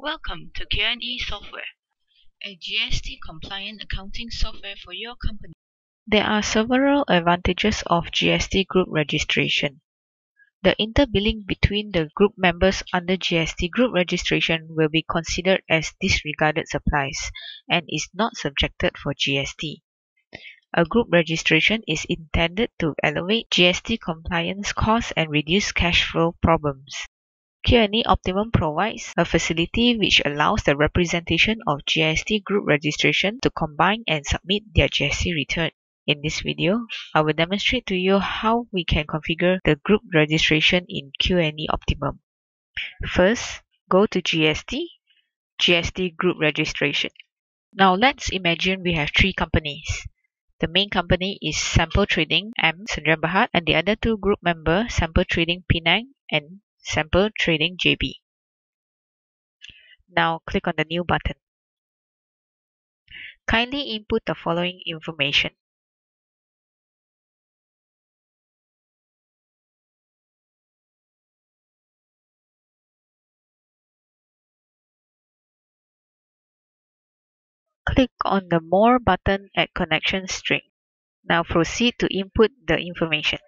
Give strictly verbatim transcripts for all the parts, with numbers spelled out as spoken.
Welcome to Q and E Software, a G S T-compliant accounting software for your company. There are several advantages of G S T group registration. The interbilling between the group members under G S T group registration will be considered as disregarded supplies and is not subjected for G S T. A group registration is intended to elevate G S T compliance costs and reduce cash flow problems. Q and E Optimum provides a facility which allows the representation of G S T group registration to combine and submit their G S T return. In this video, I will demonstrate to you how we can configure the group registration in Q and E Optimum. First, go to G S T, G S T Group Registration. Now let's imagine we have three companies. The main company is Sample Trading M Sdn Bhd and the other two group members, Sample Trading Penang and Sample Trading J B. Now click on the New button. Kindly input the following information. Click on the More button at Connection String. Now proceed to input the information.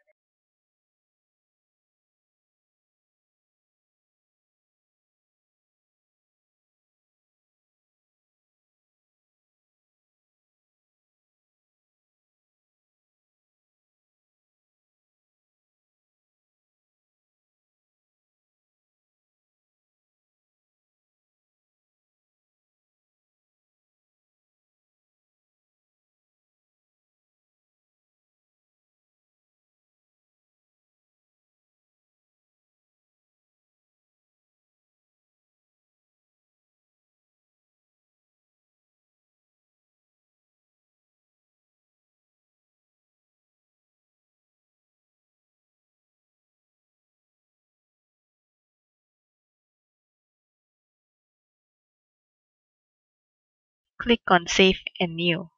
Click on Save and New.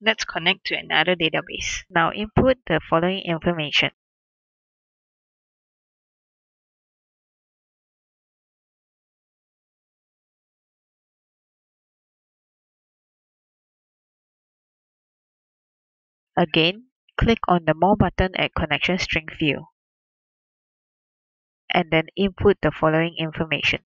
Let's connect to another database. Now input the following information. Again, click on the More button at Connection String View. And then input the following information.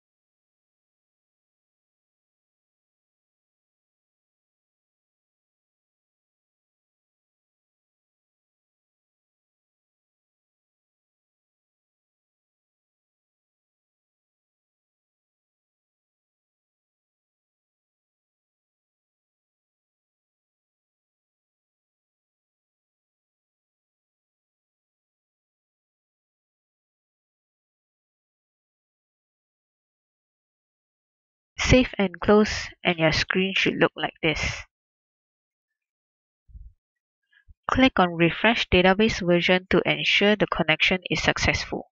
Save and close, and your screen should look like this. Click on Refresh Database Version to ensure the connection is successful.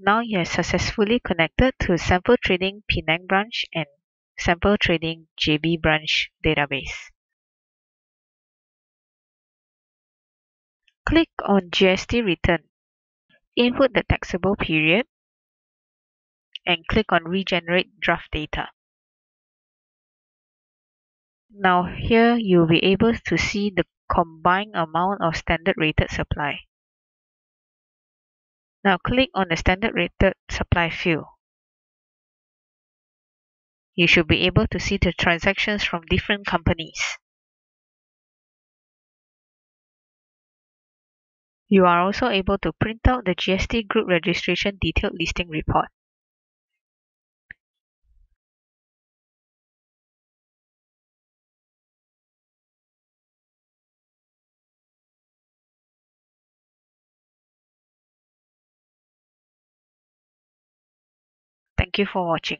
Now you are successfully connected to Sample Trading Penang branch and Sample Trading J B branch database. Click on G S T Return. Input the taxable period and click on Regenerate Draft Data. Now here you'll be able to see the combined amount of standard rated supply. Now click on the Standard Rated Supply field. You should be able to see the transactions from different companies. You are also able to print out the G S T Group Registration Detailed Listing Report. Thank you for watching.